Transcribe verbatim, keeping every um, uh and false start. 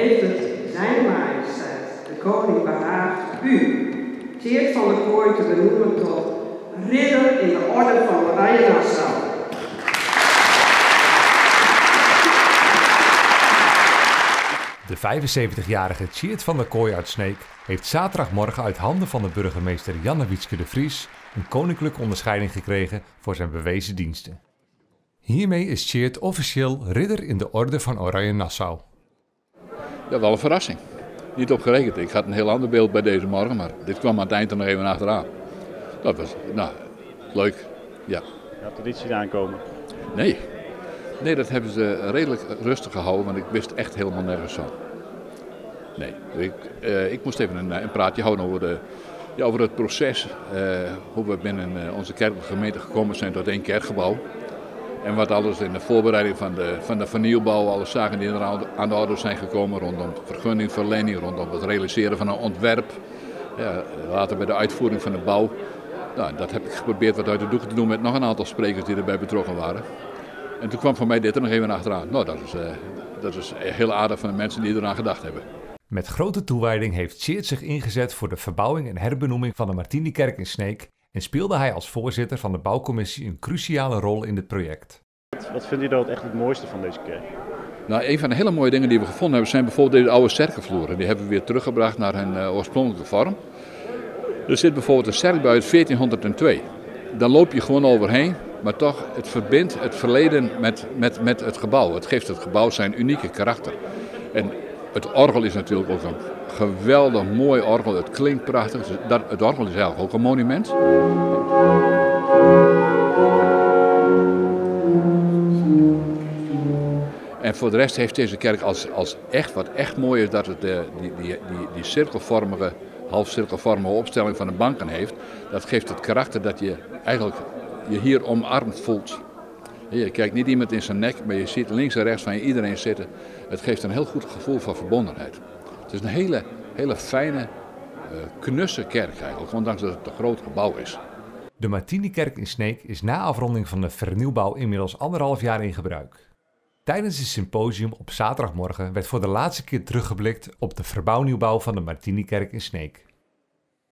heeft het zijn majesteit, de koning behaagd u, Tjeerd van der Kooi, te benoemen tot ridder in de orde van Oranje-Nassau. De vijfenzeventigjarige Tjeerd van der Kooi uit Sneek heeft zaterdagmorgen uit handen van de burgemeester Jannewietske de Vries een koninklijke onderscheiding gekregen voor zijn bewezen diensten. Hiermee is Tjeerd officieel ridder in de orde van Oranje-Nassau. Ja, wel een verrassing. Niet op gerekend. Ik had een heel ander beeld bij deze morgen, maar dit kwam aan het eind er nog even achteraan. Dat was, nou, leuk. Ja. Je had er niet zien aankomen? Nee. Nee, dat hebben ze redelijk rustig gehouden, want ik wist echt helemaal nergens van. Nee, ik, eh, ik moest even een, een praatje houden over, de, ja, over het proces. Eh, hoe we binnen onze kerkelijke gemeente gekomen zijn tot één kerkgebouw. En wat alles in de voorbereiding van de, van de vernieuwbouw, alle zaken die er aan de orde zijn gekomen rondom vergunningverlening, rondom het realiseren van een ontwerp. Ja, later bij de uitvoering van de bouw. Nou, dat heb ik geprobeerd wat uit de doeken te doen met nog een aantal sprekers die erbij betrokken waren. En toen kwam voor mij dit er nog even achteraan. Nou, dat is, uh, dat is heel aardig van de mensen die eraan gedacht hebben. Met grote toewijding heeft Tjeerd zich ingezet voor de verbouwing en herbenoeming van de Martinikerk in Sneek en speelde hij als voorzitter van de bouwcommissie een cruciale rol in dit project. Wat vindt u nou echt het mooiste van deze kerk? Nou, een van de hele mooie dingen die we gevonden hebben zijn bijvoorbeeld deze oude cerkenvloeren. Die hebben we weer teruggebracht naar hun uh, oorspronkelijke vorm. Er zit bijvoorbeeld een cerk bij uit veertienhonderdtwee. Daar loop je gewoon overheen. Maar toch, het verbindt het verleden met, met, met het gebouw. Het geeft het gebouw zijn unieke karakter. En het orgel is natuurlijk ook een geweldig mooi orgel. Het klinkt prachtig. Dat, het orgel is eigenlijk ook een monument. En voor de rest heeft deze kerk als, als echt, wat echt mooi is, dat het de, die, die, die, die cirkelvormige, halfcirkelvormige opstelling van de banken heeft. Dat geeft het karakter dat je eigenlijk je hier omarmd voelt. Je kijkt niet iemand in zijn nek, maar je ziet links en rechts van je iedereen zitten. Het geeft een heel goed gevoel van verbondenheid. Het is een hele, hele fijne, knusse kerk eigenlijk, ondanks dat het een groot gebouw is. De Martinikerk in Sneek is na afronding van de vernieuwbouw inmiddels anderhalf jaar in gebruik. Tijdens het symposium op zaterdagmorgen werd voor de laatste keer teruggeblikt op de verbouwnieuwbouw van de Martinikerk in Sneek.